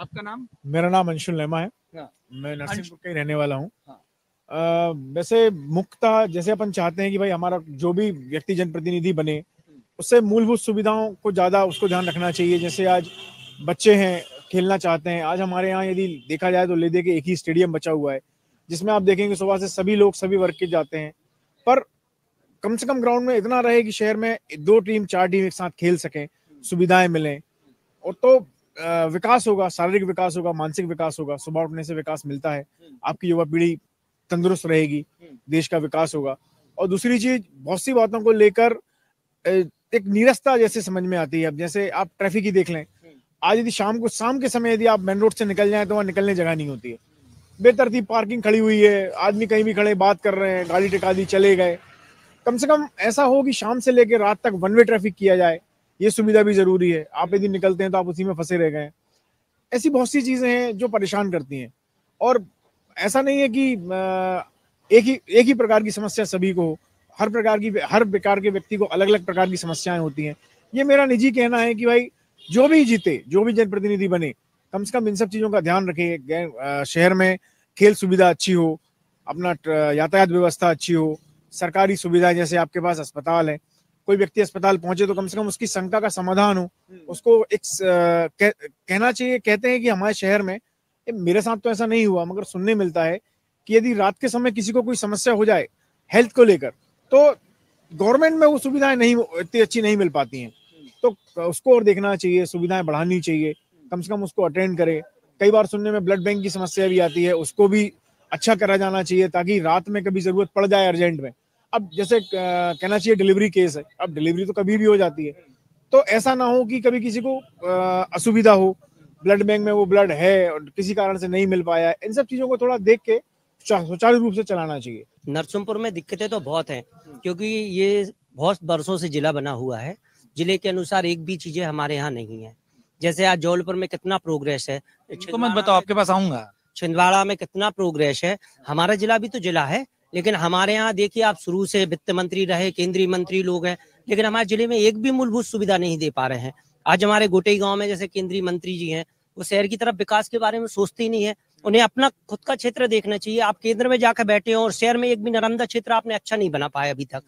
आपका नाम? मेरा नाम अंशुल लैमा है, मैं नरसिंहपुर का ही रहने वाला हूँ। वैसे मुख्यतः जैसे अपन चाहते हैं कि भाई हमारा जो भी व्यक्ति जनप्रतिनिधि बने उससे मूलभूत सुविधाओं को ज़्यादा उसको ध्यान रखना चाहिए। जैसे आज बच्चे हैं, खेलना चाहते हैं, आज हमारे यहाँ यदि देखा जाए तो लेदे के एक ही स्टेडियम बचा हुआ है, जिसमें आप देखेंगे सुबह से सभी लोग सभी वर्ग के जाते हैं, पर कम से कम ग्राउंड में इतना रहे कि शहर में 2 टीम 4 टीम एक साथ खेल सकें, सुविधाएं मिलें, और तो विकास होगा, शारीरिक विकास होगा, मानसिक विकास होगा। सुबह उठने से विकास मिलता है, आपकी युवा पीढ़ी तंदुरुस्त रहेगी, देश का विकास होगा। और दूसरी चीज, बहुत सी बातों को लेकर एक नीरसता जैसे समझ में आती है। अब जैसे आप ट्रैफिक ही देख लें, आज यदि शाम के समय यदि आप मेन रोड से निकल जाए तो वहाँ निकलने जगह नहीं होती है, बेतरतीब पार्किंग खड़ी हुई है, आदमी कहीं भी खड़े बात कर रहे हैं, गाड़ी टिका दी, चले गए। कम से कम ऐसा हो कि शाम से लेकर रात तक वन वे ट्रैफिक किया जाए, ये सुविधा भी जरूरी है। आप यदि निकलते हैं तो आप उसी में फंसे रह गए। ऐसी बहुत सी चीजें हैं जो परेशान करती हैं, और ऐसा नहीं है कि एक ही प्रकार की समस्या सभी को, हर प्रकार के व्यक्ति को अलग अलग प्रकार की समस्याएं होती हैं। ये मेरा निजी कहना है कि भाई जो भी जीते, जो भी जनप्रतिनिधि बने, कम से कम इन सब चीजों का ध्यान रखें। शहर में खेल सुविधा अच्छी हो, अपना यातायात व्यवस्था अच्छी हो, सरकारी सुविधा, जैसे आपके पास अस्पताल है, कोई व्यक्ति अस्पताल पहुंचे तो कम से कम उसकी शंका का समाधान हो, उसको एक कहना चाहिए। कहते हैं कि हमारे शहर में, मेरे साथ तो ऐसा नहीं हुआ मगर सुनने मिलता है कि यदि रात के समय किसी को कोई समस्या हो जाए हेल्थ को लेकर, तो गवर्नमेंट में वो सुविधाएं नहीं, इतनी अच्छी नहीं मिल पाती हैं, तो उसको और देखना चाहिए, सुविधाएं बढ़ानी चाहिए, कम से कम उसको अटेंड करे। कई बार सुनने में ब्लड बैंक की समस्या भी आती है, उसको भी अच्छा करा जाना चाहिए ताकि रात में कभी जरूरत पड़ जाए अर्जेंट में। अब जैसे कहना चाहिए डिलीवरी केस है, अब डिलीवरी तो कभी भी हो जाती है, तो ऐसा ना हो कि कभी किसी को असुविधा हो, ब्लड बैंक में वो ब्लड है और किसी कारण से नहीं मिल पाया है। इन सब चीजों को थोड़ा देख के सुचारू रूप से चलाना चाहिए। नरसिंहपुर में दिक्कतें तो बहुत हैं, क्योंकि ये बहुत बरसों से जिला बना हुआ है, जिले के अनुसार एक भी चीजें हमारे यहाँ नहीं है। जैसे आज जौलपुर में कितना प्रोग्रेस है, तो मत बताओ, आपके पास आऊंगा। छिंदवाड़ा में कितना प्रोग्रेस है, हमारा जिला भी तो जिला है, लेकिन हमारे यहाँ देखिए आप शुरू से वित्त मंत्री रहे, केंद्रीय मंत्री लोग हैं, लेकिन हमारे जिले में एक भी मूलभूत सुविधा नहीं दे पा रहे हैं। आज हमारे गोटेई गांव में जैसे केंद्रीय मंत्री जी हैं, वो शहर की तरफ विकास के बारे में सोचते ही नहीं है। उन्हें अपना खुद का क्षेत्र देखना चाहिए। आप केंद्र में जाकर बैठे हो और शहर में एक भी नरमदा क्षेत्र आपने अच्छा नहीं बना पाया अभी तक।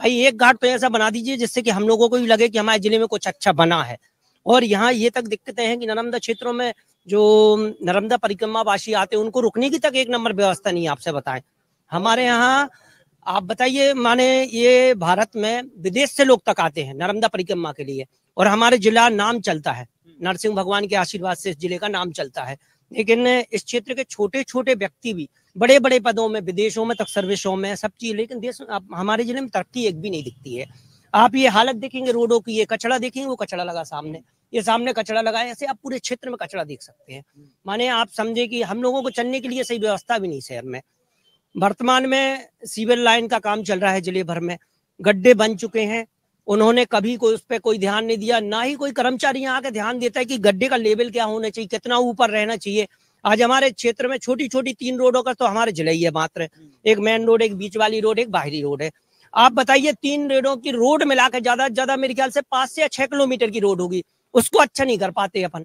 भाई एक घाट तो ऐसा बना दीजिए जिससे कि हम लोगों को भी लगे कि हमारे जिले में कुछ अच्छा बना है। और यहाँ ये तक दिक्कतें हैं कि नरमदा क्षेत्रों में जो नरमदा परिक्रमा वासी आते हैं उनको रुकने की तक एक नंबर व्यवस्था नहीं है। आपसे बताएं, हमारे यहाँ आप बताइए, माने ये भारत में विदेश से लोग तक आते हैं नर्मदा परिक्रमा के लिए, और हमारे जिला नाम चलता है, नरसिंह भगवान के आशीर्वाद से इस जिले का नाम चलता है, लेकिन इस क्षेत्र के छोटे छोटे व्यक्ति भी बड़े बड़े पदों में, विदेशों में तक सर्विसों में, सब चीज, लेकिन देश हमारे जिले में तरक्की एक भी नहीं दिखती है। आप ये हालत देखेंगे रोडों की, ये कचड़ा देखेंगे, वो कचड़ा लगा सामने, ये सामने कचड़ा लगा, ऐसे आप पूरे क्षेत्र में कचड़ा देख सकते हैं। माने आप समझे कि हम लोगों को चलने के लिए सही व्यवस्था भी नहीं शहर में। वर्तमान में सीवर लाइन का काम चल रहा है, जिले भर में गड्ढे बन चुके हैं, उन्होंने कभी कोई उस पर कोई ध्यान नहीं दिया, ना ही कोई कर्मचारी यहाँ आके ध्यान देता है कि गड्ढे का लेवल क्या होना चाहिए, कितना ऊपर रहना चाहिए। आज हमारे क्षेत्र में छोटी छोटी 3 रोडों का तो हमारे जिले ही है मात्र, एक मेन रोड, एक बीच वाली रोड, एक बाहरी रोड है। आप बताइए 3 रोडों की रोड मिलाकर ज्यादा ज्यादा मेरे ख्याल से 5 से 6 किलोमीटर की रोड होगी, उसको अच्छा नहीं कर पाते अपन।